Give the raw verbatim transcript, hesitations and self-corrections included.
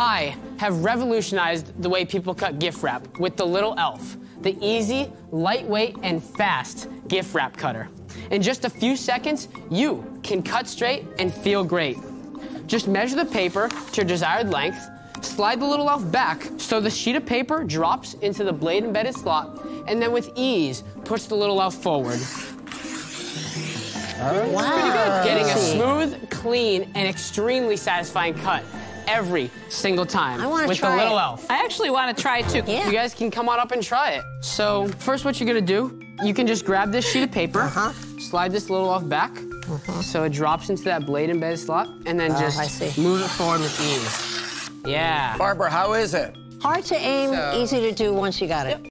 I have revolutionized the way people cut gift wrap with the Little Elf, the easy, lightweight, and fast gift wrap cutter. In just a few seconds, you can cut straight and feel great. Just measure the paper to your desired length, slide the Little Elf back so the sheet of paper drops into the blade-embedded slot, and then with ease, push the Little Elf forward. Wow. Pretty good. Getting a smooth, clean, and extremely satisfying cut every single time I wanna with try the Little it. Elf. I actually want to try it, too. Yeah. You guys can come on up and try it. So first, what you're going to do, you can just grab this sheet of paper, uh-huh. slide this Little Elf back, uh-huh. so it drops into that blade-embedded slot, and then uh, just move it forward with ease. Yeah. Barbara, how is it? Hard to aim, so easy to do once you got it. Yep.